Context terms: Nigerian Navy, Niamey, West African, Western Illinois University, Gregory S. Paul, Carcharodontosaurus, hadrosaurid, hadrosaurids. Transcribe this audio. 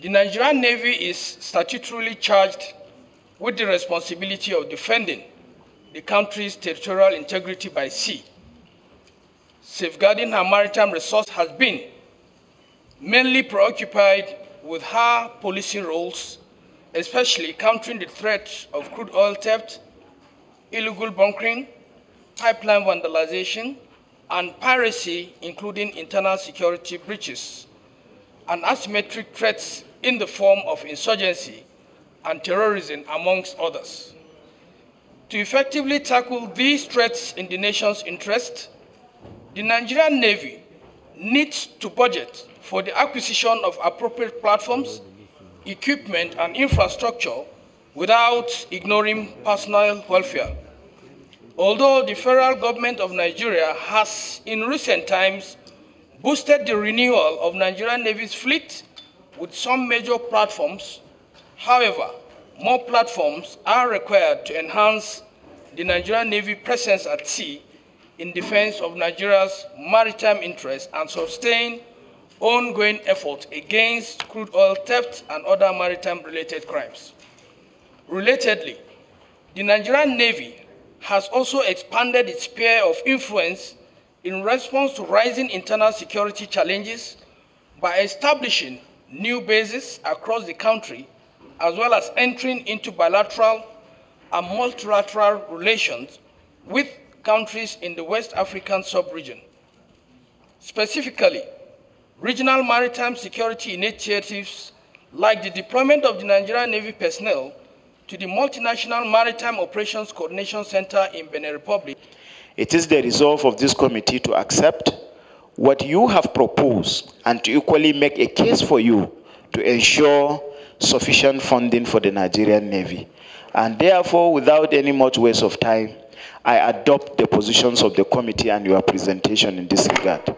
The Nigerian Navy is statutorily charged with the responsibility of defending the country's territorial integrity by sea. Safeguarding her maritime resource has been mainly preoccupied with her policing roles, especially countering the threats of crude oil theft, illegal bunkering, pipeline vandalization, and piracy, including internal security breaches, and asymmetric threats in the form of insurgency and terrorism, amongst others. To effectively tackle these threats in the nation's interest, the Nigerian Navy needs to budget for the acquisition of appropriate platforms, equipment, and infrastructure without ignoring personnel welfare. Although the federal government of Nigeria has, in recent times, boosted the renewal of Nigerian Navy's fleet with some major platforms, however, more platforms are required to enhance the Nigerian Navy presence at sea in defense of Nigeria's maritime interests and sustain ongoing efforts against crude oil theft and other maritime-related crimes. Relatedly, the Nigerian Navy has also expanded its sphere of influence in response to rising internal security challenges by establishing new bases across the country, as well as entering into bilateral and multilateral relations with countries in the West African sub-region. Specifically, regional maritime security initiatives like the deployment of the Nigerian Navy personnel to the Multinational Maritime Operations Coordination Center in Benin Republic. It is the resolve of this committee to accept what you have proposed and to equally make a case for you to ensure sufficient funding for the Nigerian Navy. And therefore, without any much waste of time, I adopt the positions of the committee and your presentation in this regard.